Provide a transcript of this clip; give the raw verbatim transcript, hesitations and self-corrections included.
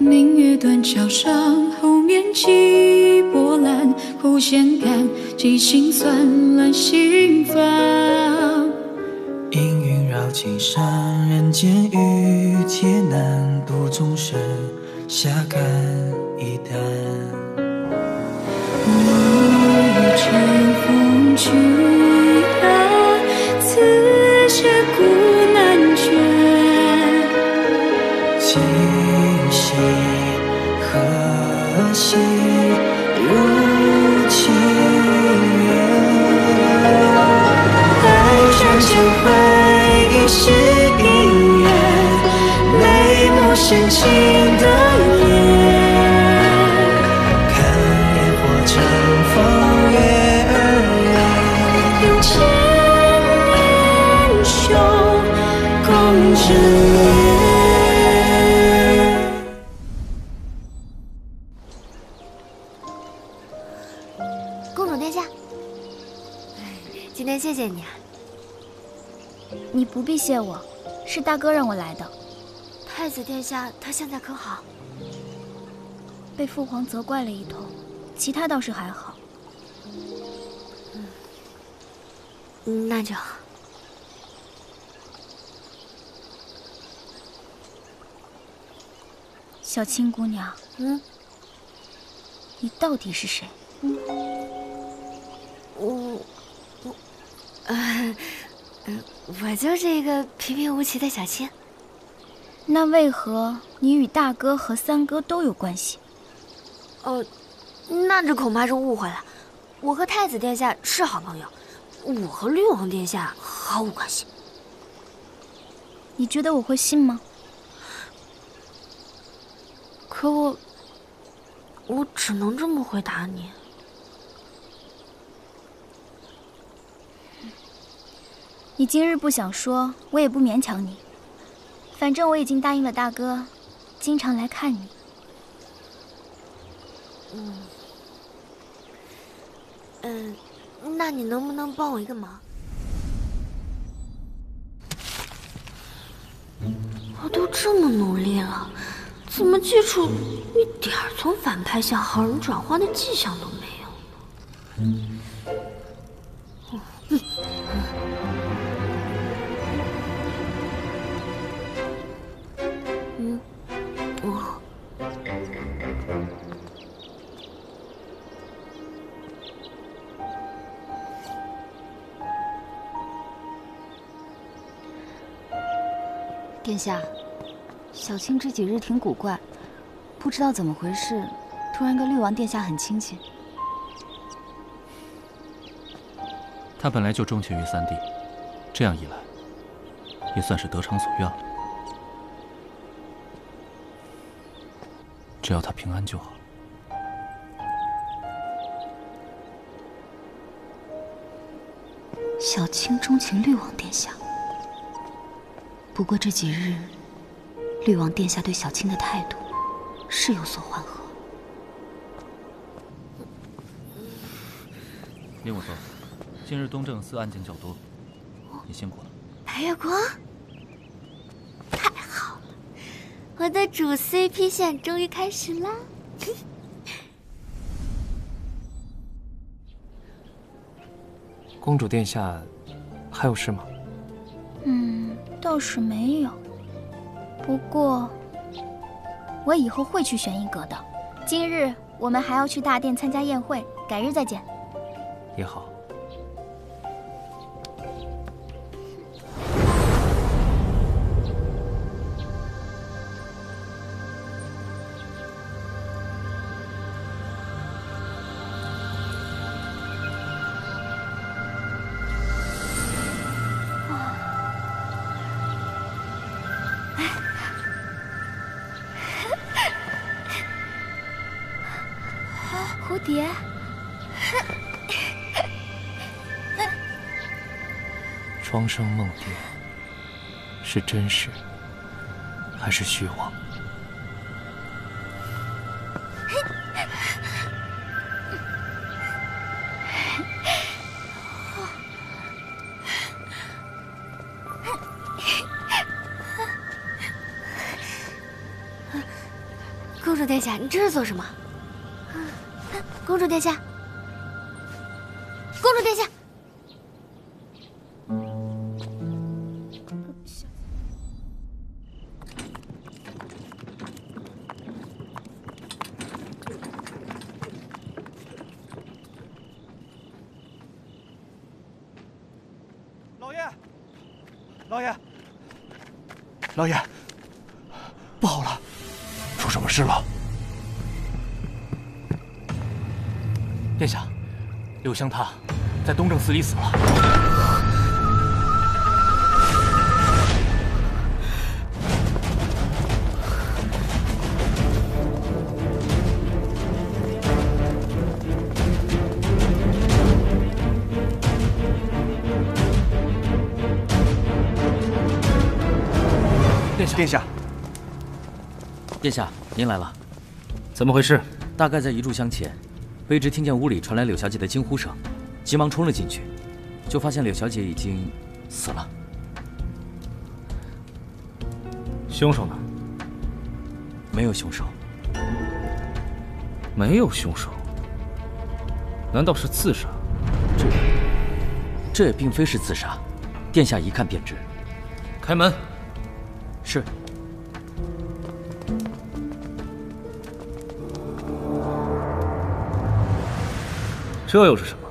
明月断桥上，后面起波澜，苦咸甘，几心酸，乱心房。阴云绕青山，人间雨劫难，度众生下肝一担。我欲乘风去啊，此时古难全。今夕何夕如其缘？百转千回，一世姻缘，泪目深情的。 公主殿下，今天谢谢你啊！你不必谢我，是大哥让我来的。太子殿下他现在可好？被父皇责怪了一通，其他倒是还好。嗯，那就好。 小青姑娘，嗯，你到底是谁？嗯、我我，呃，我就是一个平平无奇的小青。那为何你与大哥和三哥都有关系？哦、呃，那这恐怕是误会了。我和太子殿下是好朋友，我和绿王殿下毫无关系。你觉得我会信吗？ 可我，我只能这么回答你。你今日不想说，我也不勉强你。反正我已经答应了大哥，经常来看你。嗯，嗯，那你能不能帮我一个忙？我都这么努力了。 怎么记住一点儿从反派向好人转换的迹象都没有呢？嗯、嗯，我、嗯、殿下。 小青这几日挺古怪，不知道怎么回事，突然跟绿王殿下很亲近。他本来就钟情于三弟，这样一来，也算是得偿所愿了。只要他平安就好。小青钟情绿王殿下，不过这几日。 绿王殿下对小青的态度是有所缓和。令我说，近日东正寺案件较多，你辛苦了。白月光，太好了，我的主 C P 线终于开始啦！公主殿下，还有事吗？嗯，倒是没有。 不过，我以后会去玄一阁的。今日我们还要去大殿参加宴会，改日再见。也好。双生梦蝶是真实还是虚妄？公主殿下，你这是做什么？公主殿下，公主殿下。 老爷，老爷，不好了，出什么事了？殿下，柳香她在东正寺里死了。殿下，殿下，您来了，怎么回事？大概在一炷香前，卑职听见屋里传来柳小姐的惊呼声，急忙冲了进去，就发现柳小姐已经死了。凶手呢？没有凶手，没有凶手，难道是自杀？这，这也并非是自杀，殿下一看便知。开门。 是。这又是什么？